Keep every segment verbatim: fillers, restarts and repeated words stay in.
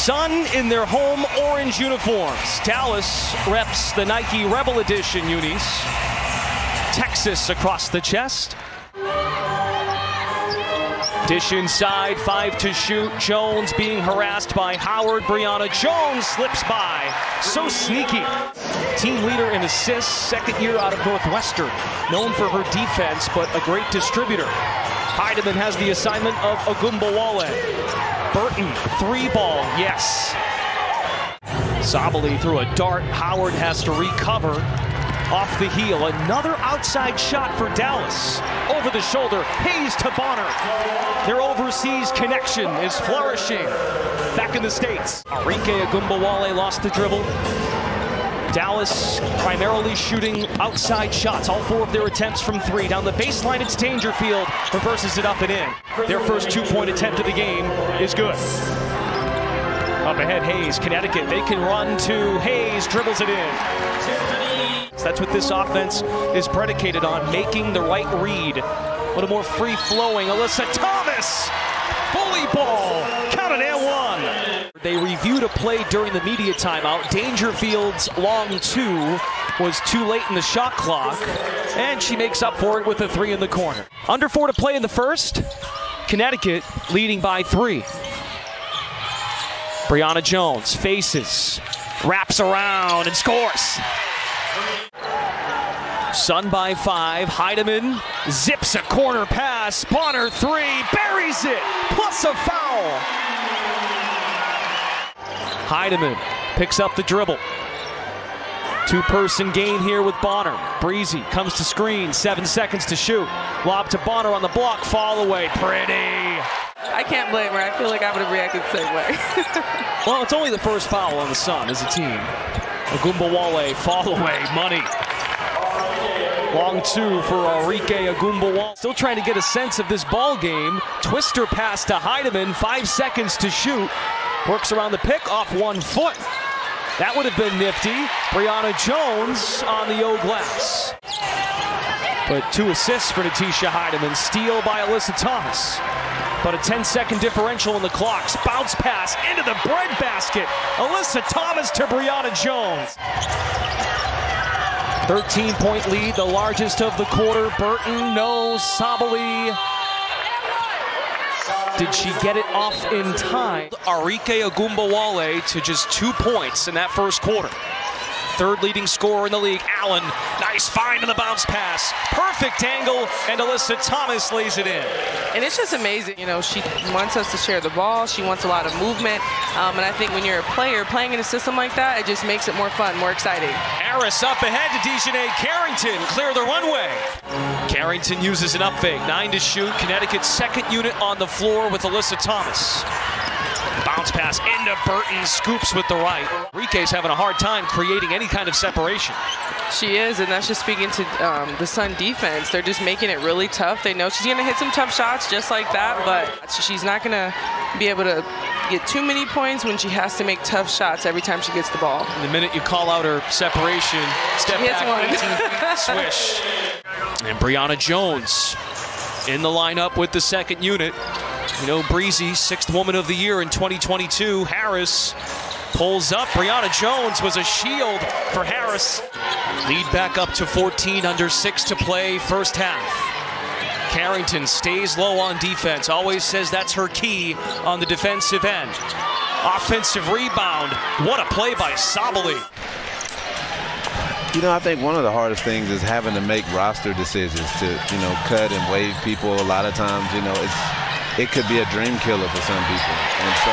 Sun in their home orange uniforms. Dallas reps the Nike Rebel Edition unis. Texas across the chest. Dish inside, five to shoot. Jones being harassed by Howard. Brionna Jones slips by. So sneaky. Team leader in assists, second year out of Northwestern. Known for her defense, but a great distributor. Hiedeman has the assignment of Ogunbowale. Burton, three ball, yes. Sabally threw a dart. Howard has to recover. Off the heel, another outside shot for Dallas. Over the shoulder, Hayes to Bonner. Their overseas connection is flourishing. Back in the States. Arike Ogunbowale lost the dribble. Dallas primarily shooting outside shots. All four of their attempts from three. Down the baseline, it's Dangerfield. Reverses it up and in. Their first two-point attempt of the game is good. Up ahead, Hayes. Connecticut, they can run to Hayes. Dribbles it in. That's what this offense is predicated on, making the right read. What a more free-flowing Alyssa Thomas! Bully ball! Count it and one! They reviewed a play during the media timeout. Dangerfield's long two was too late in the shot clock, and she makes up for it with a three in the corner. Under four to play in the first. Connecticut leading by three. Brionna Jones faces, wraps around, and scores. Sun by five. Hiedeman zips a corner pass. Bonner three, buries it, plus a foul. Hiedeman picks up the dribble. Two-person game here with Bonner. Breezy comes to screen, seven seconds to shoot. Lob to Bonner on the block, fall away, pretty. I can't blame her. I feel like I would have reacted the same way. Well, it's only the first foul on the Sun as a team. Ogunbowale, fall away, money. Long two for Arike Ogunbowale. Still trying to get a sense of this ball game. Twister pass to Hiedeman, five seconds to shoot. Works around the pick, off one foot. That would have been nifty. Brionna Jones on the O glass. But two assists for Natisha Hiedeman. Steal by Alyssa Thomas. But a ten-second differential in the clocks. Bounce pass into the breadbasket. Alyssa Thomas to Brionna Jones. thirteen-point lead, the largest of the quarter. Burton, no, Sabally. Did she get it off in time? Arike Ogunbowale to just two points in that first quarter. Third leading scorer in the league, Allen. Nice find in the bounce pass. Perfect angle, and Alyssa Thomas lays it in. And it's just amazing. You know, she wants us to share the ball. She wants a lot of movement. Um, and I think when you're a player playing in a system like that, it just makes it more fun, more exciting. Harris up ahead to DiJonai Carrington. Clear the runway. Carrington uses an up fake. Nine to shoot. Connecticut's second unit on the floor with Alyssa Thomas. Bounce pass into Burton, scoops with the right. Rike's having a hard time creating any kind of separation. She is, and that's just speaking to um, the Sun defense. They're just making it really tough. They know she's going to hit some tough shots just like that, but she's not going to be able to get too many points when she has to make tough shots every time she gets the ball. And the minute you call out her separation, step back, eighteen feet, swish. And Brionna Jones in the lineup with the second unit. You know, Breezy, sixth woman of the year in twenty twenty-two. Harris pulls up. Brionna Jones was a shield for Harris. Lead back up to fourteen, under six to play, first half. Carrington stays low on defense. Always says that's her key on the defensive end. Offensive rebound. What a play by Sabally. You know, I think one of the hardest things is having to make roster decisions to, you know, cut and waive people. A lot of times, you know, it's... it could be a dream killer for some people. And so,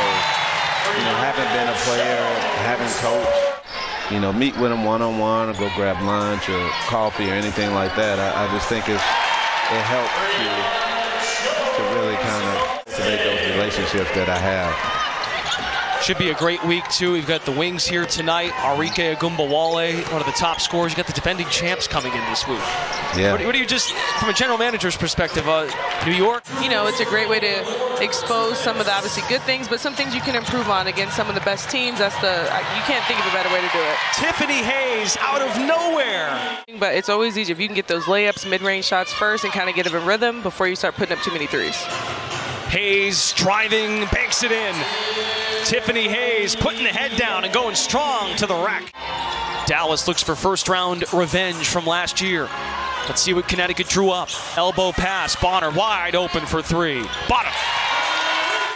you know, haven't been a player, haven't coached, you know, meet with them one-on-one or go grab lunch or coffee or anything like that. I, I just think it's, it helps you to really kind of cultivate those relationships that I have. Should be a great week, too. We've got the Wings here tonight. Arike Ogunbowale, one of the top scorers. You've got the defending champs coming in this week. Yeah. What, what do you just, from a general manager's perspective, uh, New York? You know, it's a great way to expose some of the obviously good things, but some things you can improve on against some of the best teams. That's the, you can't think of a better way to do it. Tiffany Hayes out of nowhere. But it's always easier if you can get those layups, mid-range shots first, and kind of get them in rhythm before you start putting up too many threes. Hayes driving, banks it in. Tiffany Hayes putting the head down and going strong to the rack. Dallas looks for first round revenge from last year. Let's see what Connecticut drew up. Elbow pass, Bonner wide open for three. Bottom.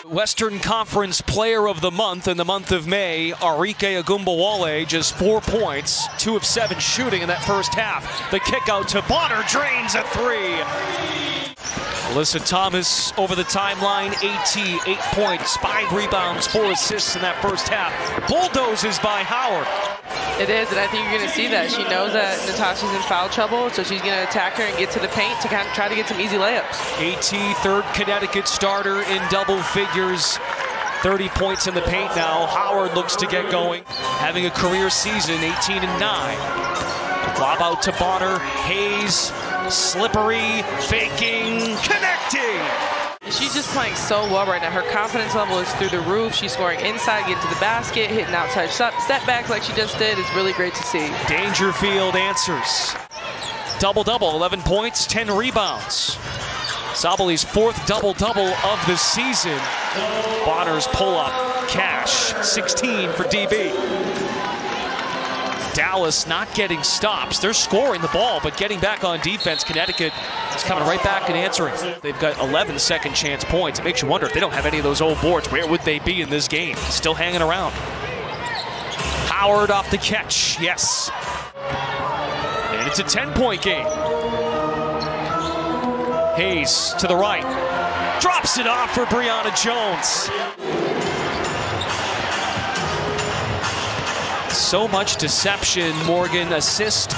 Western Conference Player of the Month in the month of May, Arike Ogunbowale, just four points, two of seven shooting in that first half. The kick out to Bonner, drains a three. Alyssa Thomas over the timeline, AT, eight points, five rebounds, four assists in that first half. Bulldozes by Howard. It is, and I think you're going to see that. She knows that Natasha's in foul trouble, so she's going to attack her and get to the paint to kind of try to get some easy layups. AT, third Connecticut starter in double figures. thirty points in the paint now. Howard looks to get going. Having a career season, eighteen and nine. Lob out to Bonner, Hayes. Slippery, faking, connecting. She's just playing so well right now. Her confidence level is through the roof. She's scoring inside, getting to the basket, hitting outside step backs like she just did. It's really great to see. Dangerfield answers. Double-double, eleven points, ten rebounds. Sabally's fourth double-double of the season. Bonner's pull-up, cash, sixteen for D B. Dallas not getting stops. They're scoring the ball, but getting back on defense. Connecticut is coming right back and answering. They've got eleven second chance points. It makes you wonder if they don't have any of those old boards, where would they be in this game? Still hanging around. Howard off the catch, yes. And it's a ten-point game. Hayes to the right. Drops it off for Brionna Jones. So much deception, Morgan. Assist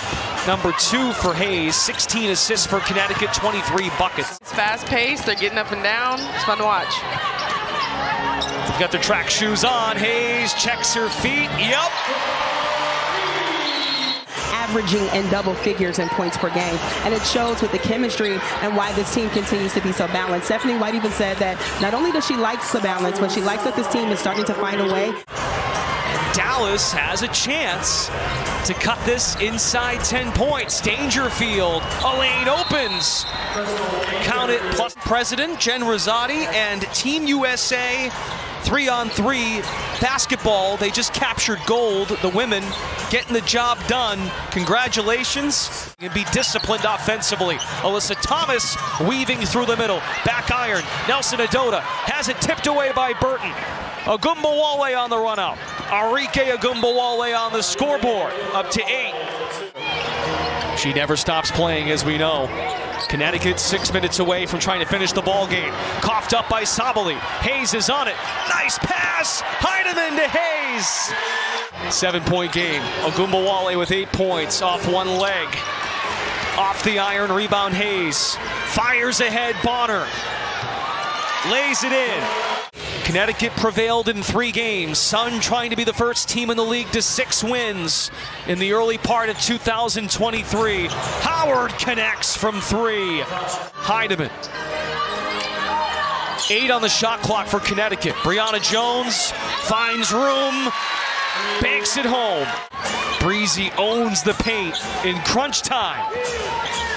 number two for Hayes. sixteen assists for Connecticut, twenty-three buckets. It's fast-paced. They're getting up and down. It's fun to watch. They've got their track shoes on. Hayes checks her feet. Yep. Averaging in double figures in points per game. And it shows with the chemistry and why this team continues to be so balanced. Stephanie White even said that not only does she like the balance, but she likes that this team is starting to find a way. Dallas has a chance to cut this inside ten points. Dangerfield, a lane opens. Count it, plus president Jen Rizzotti and Team U S A three-on-three basketball. They just captured gold. The women getting the job done. Congratulations. And be disciplined offensively. Alyssa Thomas weaving through the middle. Back iron. Nelson Adota has it tipped away by Burton. Ogunbowale on the run out. Arike Ogunbowale on the scoreboard, up to eight. She never stops playing, as we know. Connecticut six minutes away from trying to finish the ball game. Coughed up by Sabally. Hayes is on it. Nice pass. Hiedeman to Hayes. Seven-point game. Ogunbowale with eight points off one leg. Off the iron, rebound Hayes. Fires ahead, Bonner. Lays it in. Connecticut prevailed in three games. Sun trying to be the first team in the league to six wins in the early part of two thousand twenty-three. Howard connects from three. Hiedeman. Eight on the shot clock for Connecticut. Brionna Jones finds room, banks it home. Breezy owns the paint in crunch time.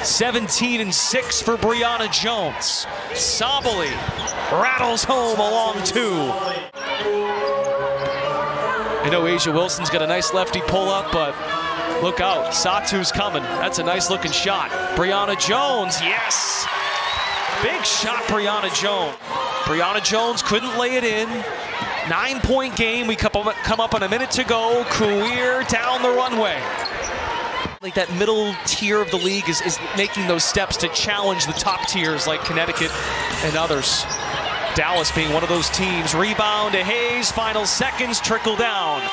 seventeen and six for Brionna Jones. Sabally rattles home along two. I know Asia Wilson's got a nice lefty pull-up, but look out. Satu's coming. That's a nice-looking shot. Brionna Jones, yes! Big shot, Brionna Jones. Brionna Jones couldn't lay it in. Nine-point game. We come up, come up on a minute to go. Kuir down the runway. Like that middle tier of the league is, is making those steps to challenge the top tiers like Connecticut and others. Dallas being one of those teams. Rebound to Hayes. Final seconds trickle down.